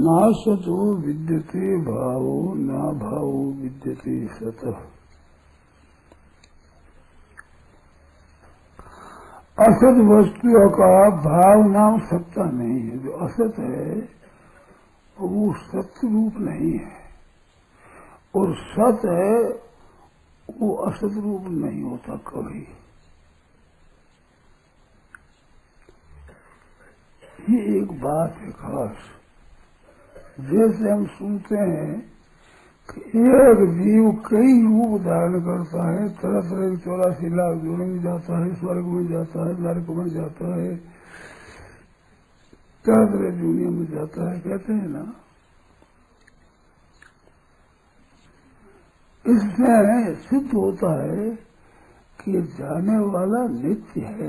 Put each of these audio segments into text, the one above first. ना सतो विद्यते भावो ना भावो विद्यते सतः। असत वस्तुओं का भाव नाम सत्ता नहीं है। जो असत है वो सत्य रूप नहीं है, और सत है वो असत रूप नहीं होता कभी। ये एक बात है खास। जैसे हम सुनते हैं कि एक जीव कई रूप धारण करता है, तरह तरह के 84 लाख जोड़े में जाता है, स्वर्ग में जाता है, नरक में जाता है, तरह तरह दुनिया में जाता है, कहते हैं ना। इसमें सिद्ध होता है कि जाने वाला नित्य है,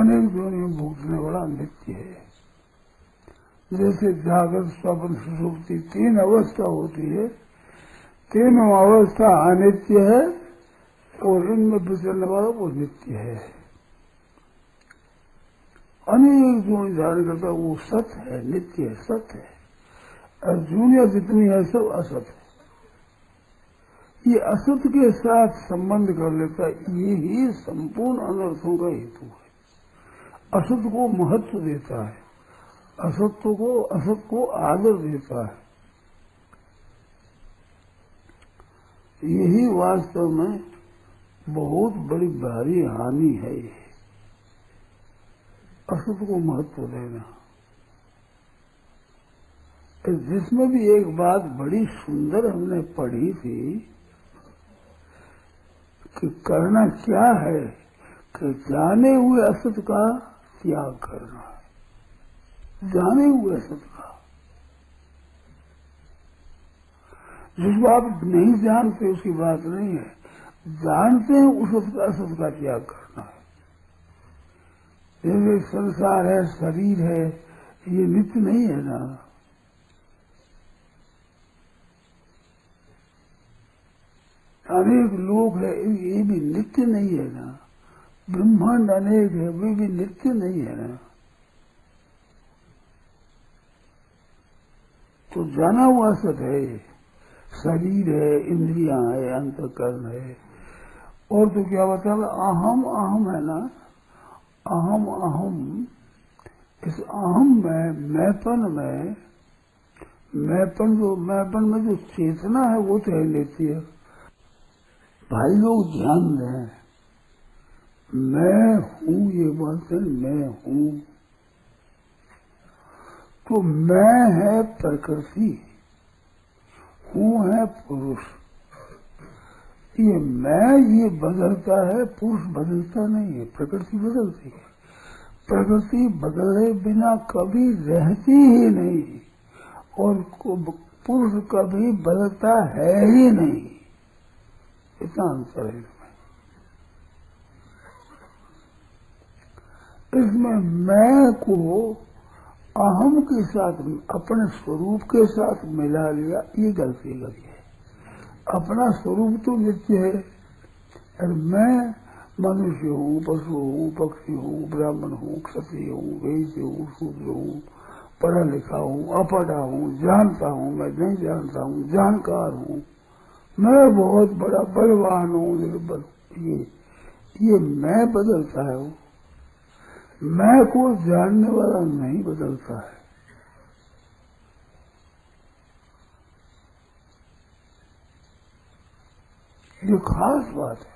अनेक जोड़े में भुगतने वाला नित्य है। जैसे जागृत स्वप्न सुसुप्ति 3 अवस्था होती है, तीनों अवस्था अनित्य है और इनमें विचरने वालों को नित्य है। अनेक जो धारण करता है वो सत है, नित्य है, सत है। और दुनिया जितनी है सब असत है। ये असत के साथ संबंध कर लेता है, यही संपूर्ण अनर्थों का हेतु है। असत को महत्व देता है, असत को आदर देता है। यही वास्तव में बहुत बड़ी भारी हानि है, असत को महत्व देना। जिसमें भी एक बात बड़ी सुंदर हमने पढ़ी थी कि करना क्या है, कि जाने हुए असत का त्याग करना, जाने हुए असत का। जिसको आप नहीं जानते उसकी बात नहीं है, जानते हैं उस असत का त्याग करना है। जैसे संसार है, शरीर है, ये नित्य नहीं है ना। अनेक लोग है, ये भी नित्य नहीं है ना। ब्रह्मांड अनेक है, वे भी नित्य नहीं है ना। तो जाना हुआ असत है, शरीर है, इंद्रियां है, अंतःकरण है, और तो क्या बता, अहम अहम है ना। अहम अहम, इस अहम में, मैपन में, मैपन में जो चेतना है वो तह लेती है। भाई लोग ध्यान दें, मैं हूँ ये बात है, मैं हूँ। तो मैं है प्रकृति, हूँ है पुरुष। ये मैं ये बदलता है, पुरुष बदलता नहीं है, प्रकृति बदलती है। प्रकृति बदले बिना कभी रहती ही नहीं, और पुरुष कभी बदलता है ही नहीं। इतना अंतर है इसमें। मैं को अहम के साथ, अपने स्वरूप के साथ मिला लिया, ये गलती लगी है। अपना स्वरूप तो नित्य है, और मैं मनुष्य हूँ, पशु हूँ, पक्षी हूँ, ब्राह्मण हूँ, क्षत्रिय हूँ, वैश्य हूँ, शूद्र हूँ, पढ़ा लिखा हूँ, अपढ़ा हूँ, जानता हूँ, मैं नहीं जानता हूँ, जानकार हूँ, मैं बहुत बड़ा बलवान हूँ, निर्बल। ये मैं बदलता है। मैं को जानने वाला नहीं बदलता है। ये खास बात है।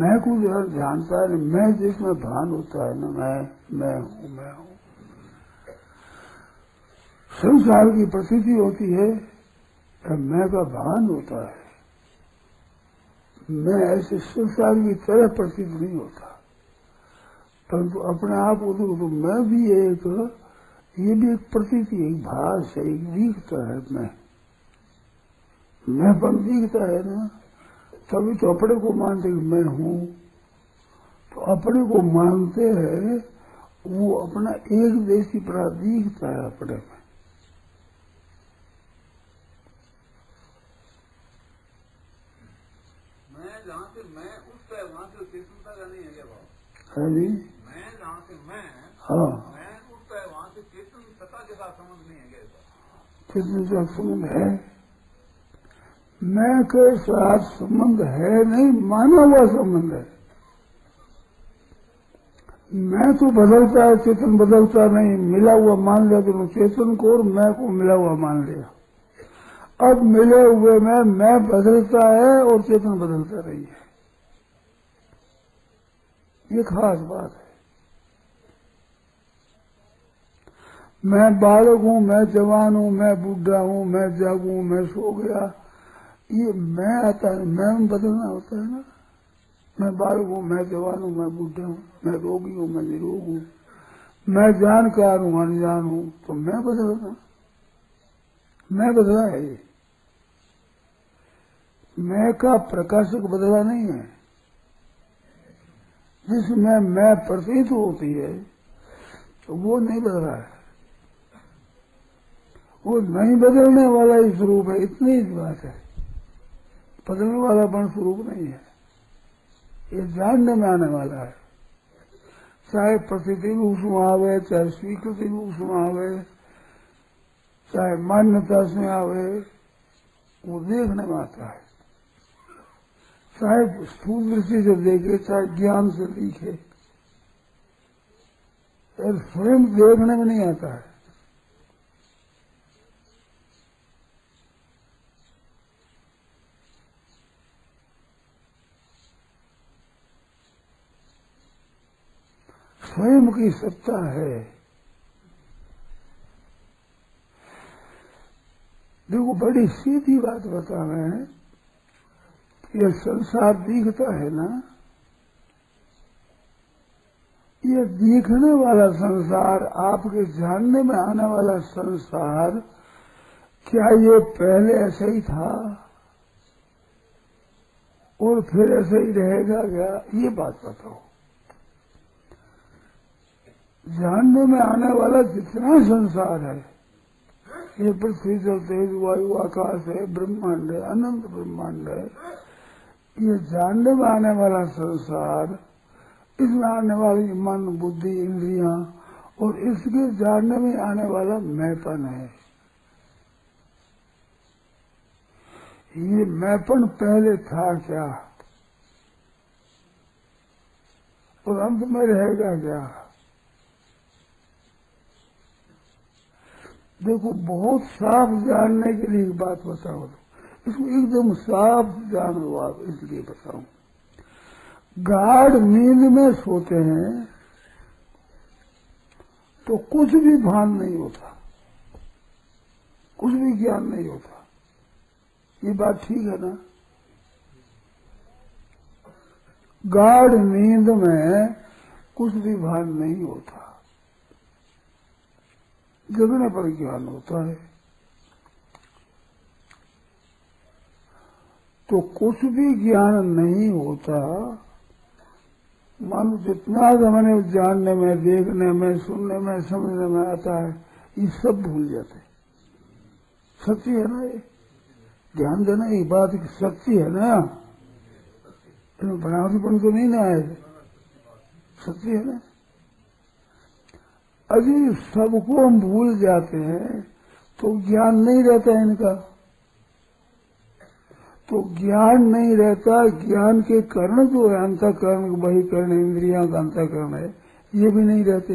मैं को जानता है, मैं जिसमें भान होता है ना, मैं हूँ, मैं हूँ। संसार की प्रतीति होती है, मैं का भान होता है। मैं ऐसे संसार की तरह प्रतीत नहीं होता, परंतु अपने आप को तो मैं भी एक, ये भी एक प्रतीति, एक भाष है, एक दिखता है। मैं पर दिखता है ना, तभी तो अपने को मानते कि मैं हूँ। तो अपने को मानते हैं वो अपना एक देशी परा दिखता है अपने में। हाँ जी मैं हाँ वहाँ से चेतन सत्ता के साथ संबंध नहीं है। चेतन का संबंध है, मैं के साथ संबंध है नहीं, माना हुआ संबंध है। मैं तो बदलता है, चेतन बदलता नहीं, मिला हुआ मान लिया तुमने चेतन को और मैं को मिला हुआ मान लिया। अब मिले हुए में मैं बदलता है और चेतन बदलता नहीं है, ये खास बात है। मैं बालक हूं, मैं जवान हूं, मैं बूढ़ा हूं, मैं जागू, मैं सो गया, ये मैं आता है, मैं में बदलना होता है ना। मैं बालक हूं, मैं जवान हूं, मैं बूढ़ा हूं, मैं रोगी हूं, मैं निरोग हूं, मैं जानकार हूं, अनजान हूं, तो मैं बदलना, मैं बदला है। ये मैं का प्रकाशक बदला नहीं है, जिसमें मैं प्रतीत होती है तो वो नहीं बदला है, वो नहीं बदलने वाला ही स्वरूप है, इतनी ही बात है। बदलने वाला वर्ण स्वरूप नहीं है, ये जानने में आने वाला है। चाहे प्रतीति रूप में आवे, चाहे स्वीकृति रूप में आवे, चाहे मान्यता से आवे, वो देखने में आता है। चाहे स्थूल दृष्टि से देखे, चाहे ज्ञान से दिखे, और स्वयं देखने में नहीं आता है। स्वयं की सत्ता है। देखो बड़ी सीधी बात बता रहे हैं, ये संसार दिखता है ना, ये दिखने वाला संसार, आपके जानने में आने वाला संसार, क्या ये पहले ऐसा ही था और फिर ऐसा ही रहेगा क्या? ये बात बताओ। जानने में आने वाला जितना संसार है, ये पृथ्वी, जल, तेज, वायु, आकाश है, ब्रह्मांड है, अनंत ब्रह्मांड है, ये जानने में आने वाला संसार, इसमें आने वाली मन, बुद्धि, इंद्रियां और इसके जानने में आने वाला मैंपन है। ये मैंपन पहले था क्या और अंत में रहेगा क्या? देखो बहुत साफ जानने के लिए बात बताओ, इसको एकदम साफ जानो आप, इसलिए बताऊं। गाढ़ नींद में सोते हैं तो कुछ भी भान नहीं होता, कुछ भी ज्ञान नहीं होता, ये बात ठीक है ना। गाढ़ नींद में कुछ भी भान नहीं होता, जगने पर ज्ञान होता है। तो कुछ भी ज्ञान नहीं होता, मानो जितना हमें जानने में, देखने में, सुनने में, समझने में आता है, ये सब भूल जाते हैं। सच्ची है ना, ये ध्यान देना, ये बात सच्ची है ना, तो बनावटीपन को नहीं ना आए, सच्ची है ना। अभी सबको हम भूल जाते हैं तो ज्ञान नहीं रहता है इनका, तो ज्ञान नहीं रहता। ज्ञान के कारण जो है अंतःकरण, बहिकरण, इंद्रियां का अंतःकरण है, ये भी नहीं रहते,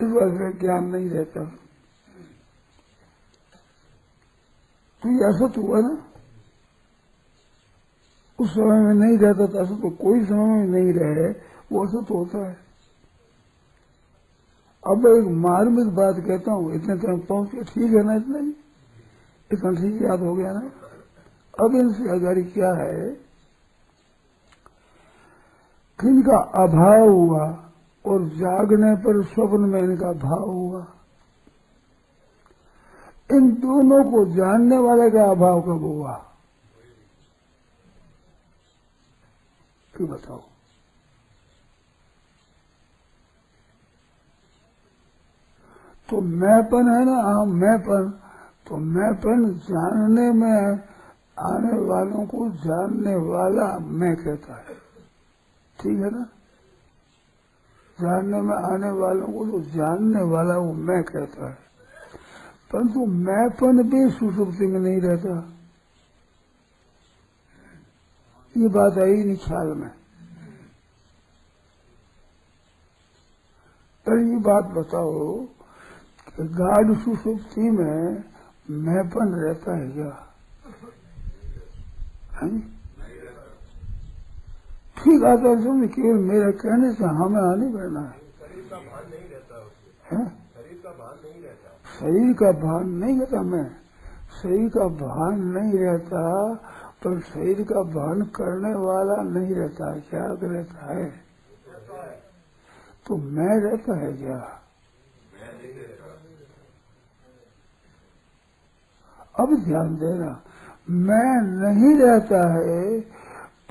इस वजह से ज्ञान नहीं रहता। तो ये असत हुआ ना, उस समय में नहीं रहता था असत, तो कोई समय में नहीं रहे, वो असत होता है। अब एक मार्मिक बात कहता हूँ, इतने टाइम पहुंच के ठीक है ना, इतना ही ठीक याद हो गया ना। अब इनसे आजारी क्या है, किनका अभाव हुआ और जागने पर स्वप्न में इनका भाव हुआ। इन दोनों को जानने वाले का अभाव कब हुआ, क्यों बताओ? तो मैंपन है ना, हाँ मैंपन, तो मैंपन जानने में आने वालों को जानने वाला मैं कहता है, ठीक है ना। जानने में आने वालों को तो जानने वाला वो मैं कहता है, परंतु मैंपन भी सुसुप्ति में नहीं रहता। ये बात आई नहीं ख्याल में। पर ये बात बताओ कि गाढ़ सुसुप्ति में मैंपन रहता है क्या? ठीक आता है, केवल मेरा कहने से हमें आने करना है। शरीर का भान नहीं रहता हमें, शरीर का भान नहीं रहता, पर शरीर का भान करने वाला नहीं रहता, क्या रहता है? तो मैं रहता है क्या? अब ध्यान देना, मैं नहीं रहता है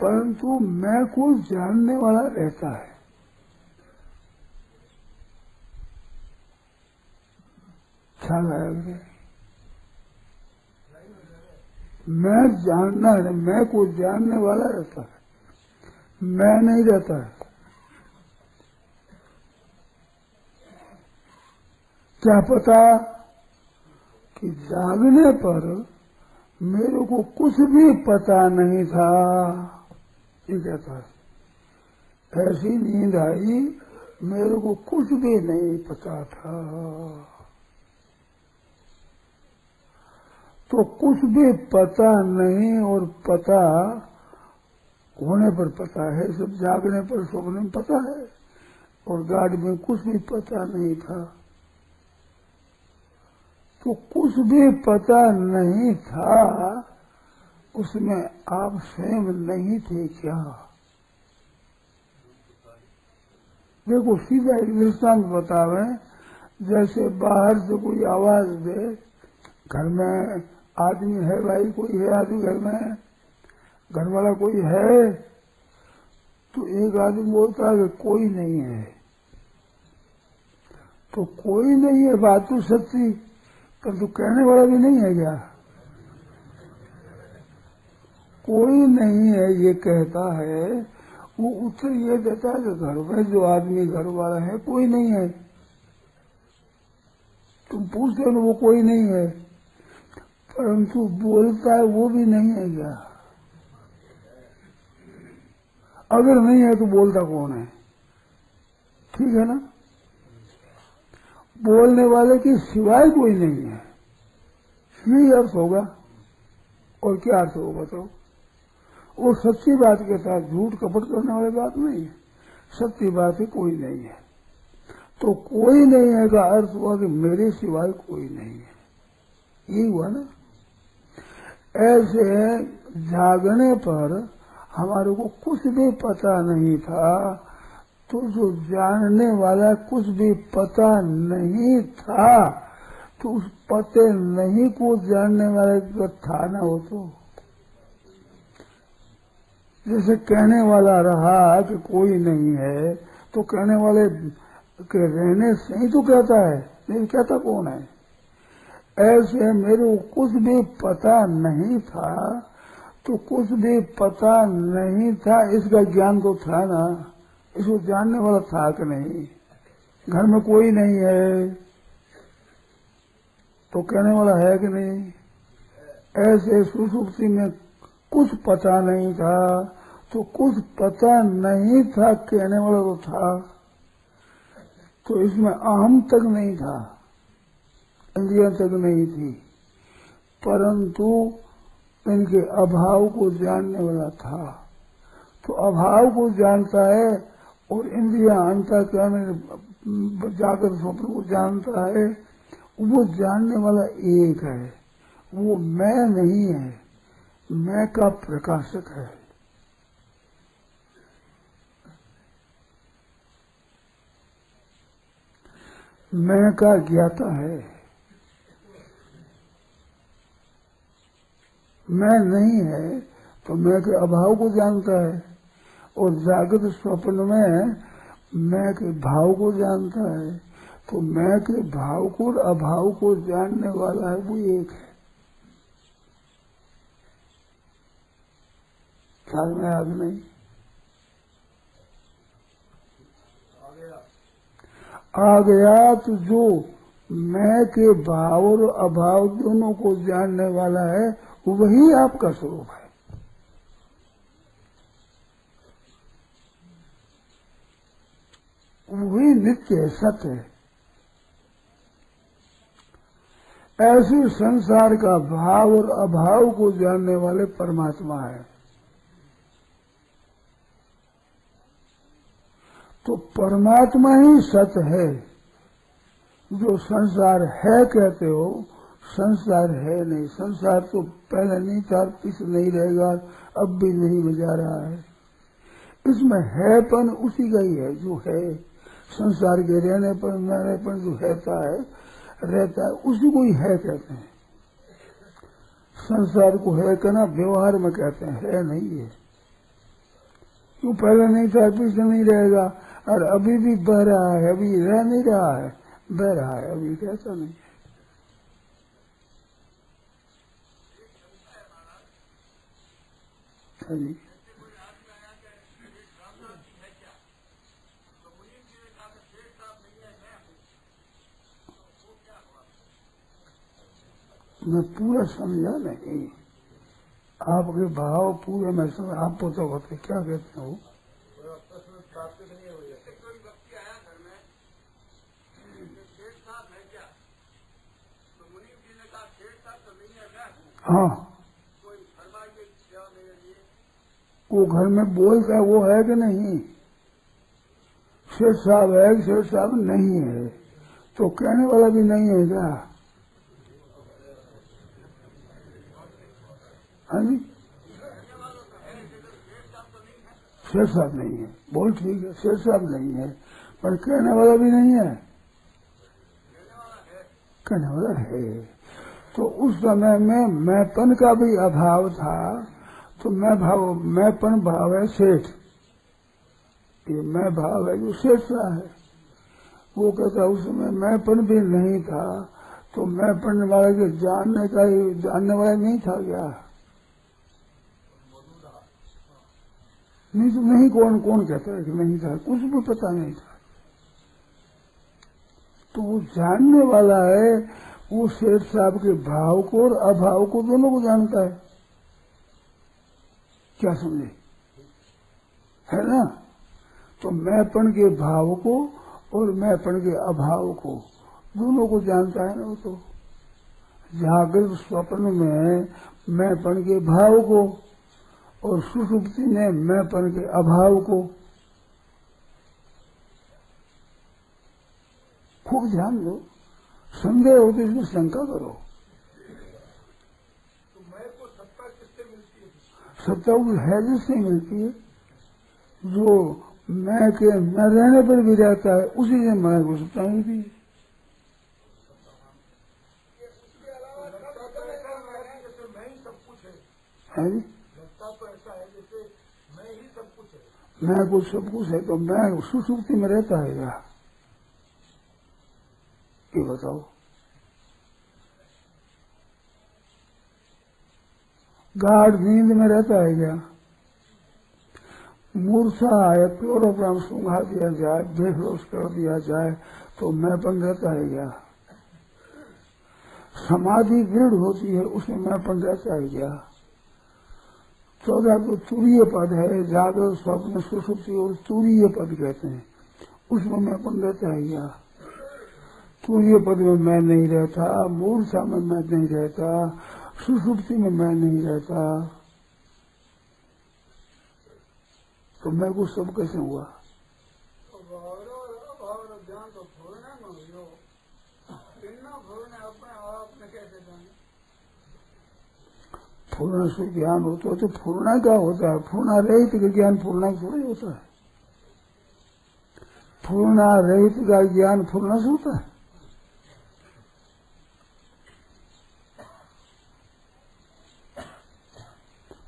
परंतु मैं को जानने वाला रहता है। ख्याल आया? मैं जानना है, मैं को जानने वाला रहता है, मैं नहीं रहता है। क्या पता कि जागने पर मेरे को कुछ भी पता नहीं था, ये कहता है। ऐसी नींद आई, मेरे को कुछ भी नहीं पता था। तो कुछ भी पता नहीं और पता होने पर पता है, सब जागने पर सोने में पता है, और गाढ़ में कुछ भी पता नहीं था। तो कुछ भी पता नहीं था, उसमें आप स्वयं नहीं थे क्या? देखो सीधा एक दृष्टांत बतावे, जैसे बाहर से कोई आवाज दे, घर में आदमी है, भाई कोई है आदमी घर में, घर वाला कोई है, तो एक आदमी बोलता है कोई नहीं है। तो कोई नहीं है बात तो सच्ची, परंतु कहने वाला भी नहीं है क्या? कोई नहीं है ये कहता है, वो उत्तर ये देता है कि घर में जो आदमी घर वाला है कोई नहीं है। तुम पूछते हो वो कोई नहीं है, परंतु बोलता है वो भी नहीं है क्या? अगर नहीं है तो बोलता कौन है? ठीक है ना, बोलने वाले के सिवाय कोई नहीं है, यही अर्थ होगा। और क्या अर्थ होगा बताओ? वो सच्ची बात के साथ झूठ कपट करने वाली बात नहीं है, सच्ची बात है कोई नहीं है। तो कोई नहीं है का अर्थ हुआ कि मेरे सिवाय कोई नहीं है, ये हुआ ना। ऐसे जागने पर हमारे को कुछ भी पता नहीं था, तो जो जानने वाला कुछ भी पता नहीं था, तो उस पते नहीं को जानने वाले का था ना हो। तो जैसे कहने वाला रहा कि कोई नहीं है, तो कहने वाले के रहने से ही तो कहता है, नहीं कहता कौन है? ऐसे मेरे को कुछ भी पता नहीं था, तो कुछ भी पता नहीं था इसका ज्ञान तो था ना, इसको जानने वाला था कि नहीं? घर में कोई नहीं है तो कहने वाला है कि नहीं? ऐसे सुसुप्ति में कुछ पता नहीं था, तो कुछ पता नहीं था कहने वाला तो था। तो इसमें अहम तक नहीं था, इंद्रिया तक नहीं थी, परंतु इनके अभाव को जानने वाला था। तो अभाव को जानता है और इंद्रिया अंतःकरण में जाकर स्वप्न को जानता है, वो जानने वाला एक है, वो मैं नहीं है, मैं का प्रकाशक है। मैं का ज्ञाता है, मैं नहीं है, तो मैं के अभाव को जानता है, और जागृत स्वप्न में मैं के भाव को जानता है। तो मैं के भाव को और अभाव को जानने वाला है वो एक है। ख्याल में आग नहीं? आ गया तो जो मैं के भाव और अभाव दोनों को जानने वाला है वही आपका स्वरूप है। वही नित्य है, सत्य है। ऐसे संसार का भाव और अभाव को जानने वाले परमात्मा है। तो परमात्मा ही सत्य है। जो संसार है कहते हो, संसार है नहीं। संसार तो पहले नहीं था, पीछे नहीं रहेगा, अब भी नहीं बजा रहा है। इसमें हैपन उसी का ही है जो है। संसार के रहने पर न रहपन जो रहता है उसी को ही है कहते हैं। संसार को है कहना व्यवहार में कहते हैं, है नहीं है। क्यों पहले नहीं था, पीछे नहीं रहेगा, और अभी भी बह रहा है, अभी रह नहीं रहा है, बह रहा है अभी, कैसा नहीं है। जी मैं पूरा समझा नहीं, आपके भाव पूरे में समझ। आप तो बताते क्या कहते हो? हाँ, वो घर में बोलता है वो है कि नहीं? शेर साहब है कि शेर साहब नहीं है? तो कहने वाला भी नहीं है क्या? जी शेर साहब नहीं है, बोल ठीक है, शेर साहब नहीं है, पर कहने वाला भी नहीं है। कहने वाला है। तो उस समय में मैंपन का भी अभाव था, तो मैंपन भाव है सेठ। ये मैं भाव है जो सेठ सा है, वो कहता उस समय मैंपन भी नहीं था, तो मैंपन वाले के जानने वाला नहीं था क्या? नहीं तो नहीं, कौन कहता है कि नहीं था? कुछ भी पता नहीं था। तो वो जानने वाला है, वो सेठ साहब के भाव को और अभाव को दोनों को जानता है। क्या समझे? है ना? तो मैंपन के भाव को और मैंपन के अभाव को दोनों को जानता है ना। वो तो जागृत स्वप्न में मैंपन के भाव को और सुषुप्ति ने मैंपन के अभाव को। खूब ध्यान दो, संदेह हो तो इसमें शंका करो। तो मैं को सत्ता किससे मिलती है? सत्ता उस है जिससे मिलती है जो मैं के न रहने पर भी रहता है, उसी से मैं को सत्ता मिलती है। मैं कुछ सब कुछ है, तो मैं सुसुप्ति में रहता है क्या? ये बताओ। गाढ़ नींद में रहता है क्या? मूर्छा आए, क्लोरोफॉर्म सूंघा दिया जाए, बेहोश कर दिया जाए, तो मैंपन रहता है क्या? समाधि दृढ़ होती है, उसमें मैंपन रहता है क्या? 14 को तुरीय पद है, जागृत स्वप्न सुसुप्ति और तुरीय पद कहते हैं, उसमें मैंपन रहता है क्या? तुरीय पद में मैं नहीं रहता, मूर्छा में मैं नहीं रहता, सुसुप्ति में मैं नहीं रहता, तो मैं कुछ सब कैसे हुआ? पूर्ण से ज्ञान होता है तो पूर्णा का होता है, पूर्णा रहित का ज्ञान पूर्णा थोड़ी होता है। पूर्णा रहित का ज्ञान पूर्णा से होता है।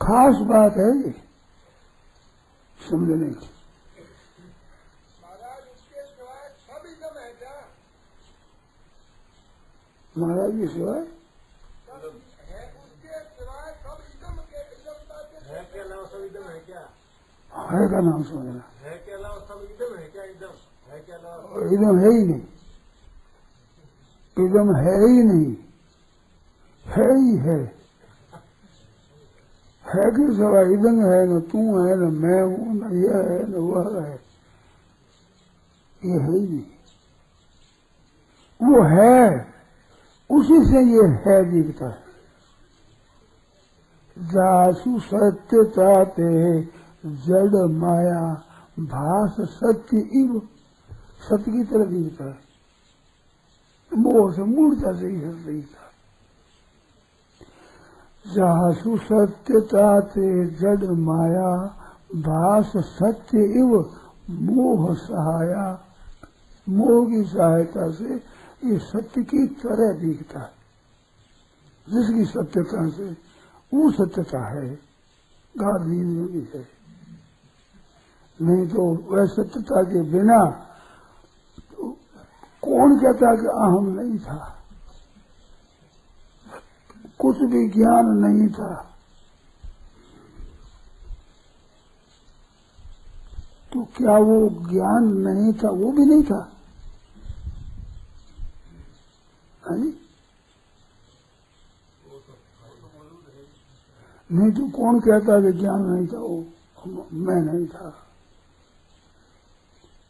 खास बात है ये समझने की। महाराज के सिवाय है का नाम समझना है, क्या अलावा सब एकदम है क्या? एकदम एकदम है ही नहीं, एकदम है ही नहीं, है ही है कि सवा एकदम है न तू है न मैं हूं न यह है न वह है, ये है ही नहीं। वो है, उसी से ये है दिखता है। जासु सत्य ताते जड़ माया भास सत्य इव, सत्य की तरह दिखता है, मोह से मूर्ता से ही सत्य दिखता है। जासु सत्य ताते जड़ माया भास सत्य इव मोह सहाया, मोह की सहायता से ये सत्य की तरह दिखता है। जिसकी सत्यता से वो सत्यता है, गांधी योगी है, नहीं तो वह सत्यता के बिना तो कौन कहता कि अहम नहीं था, कुछ भी ज्ञान नहीं था। तो क्या वो ज्ञान नहीं था? वो भी नहीं था। नहीं तो कौन कहता कि ज्ञान नहीं था, वो मैं नहीं था।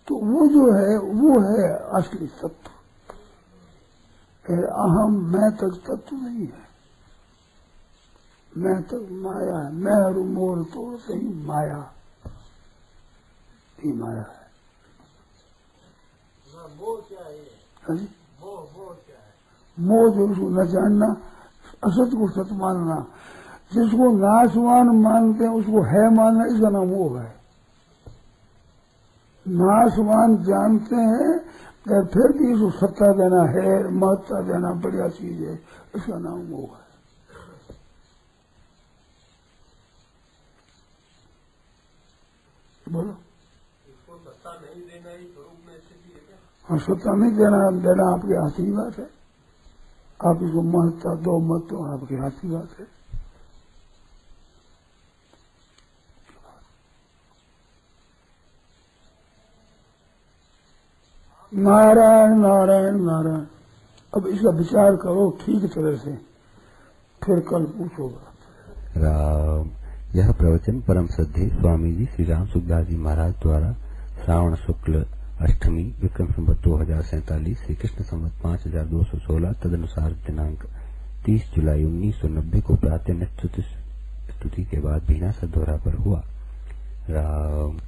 तो वो जो है वो है असली तत्व। अहम मैं तक तत्व नहीं है, मैं तक माया है। मैं और मोर तो सही माया ही माया है। वो क्या है? मोह जो उसको न जानना, असत को सत मानना, जिसको नाशवान मानते हैं उसको है मानना, इसका नाम मोह है। नाशवान जानते हैं तो फिर भी इसको सत्ता देना है, महत्ता देना बढ़िया चीज है, इसका नाम मोह है। बोलो, इसको सत्ता नहीं देना ही स्वरूप में स्थिति है क्या? हाँ, सत्ता नहीं देना, देना आपके हाथ की बात है। आप इसको महत्ता दो मत दो, आपके हाथ की बात है। नारायण नारायण नारायण। अब इसका विचार करो ठीक तरह से, फिर कल पूछोगा। राम। यह प्रवचन परम श्रद्धे स्वामी जी श्री राम सुखदास जी महाराज द्वारा श्रावण शुक्ल अष्टमी विक्रम संवत 2047 श्री कृष्ण संवत 5216 तदनुसार दिनांक 30 जुलाई 1990 को प्रातः स्तुति के बाद बिना सदोरा पर हुआ। राम।